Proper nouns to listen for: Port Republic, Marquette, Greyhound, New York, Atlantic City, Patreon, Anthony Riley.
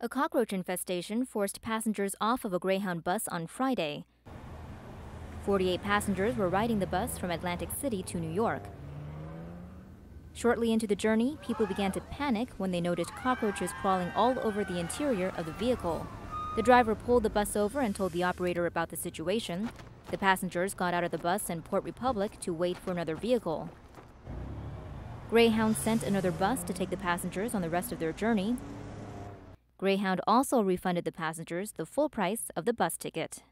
A cockroach infestation forced passengers off of a Greyhound bus on Friday. 48 passengers were riding the bus from Atlantic City to New York. Shortly into the journey, people began to panic when they noticed cockroaches crawling all over the interior of the vehicle. The driver pulled the bus over and told the operator about the situation. The passengers got out of the bus in Port Republic to wait for another vehicle. Greyhound sent another bus to take the passengers on the rest of their journey. Greyhound also refunded the passengers the full price of the bus ticket.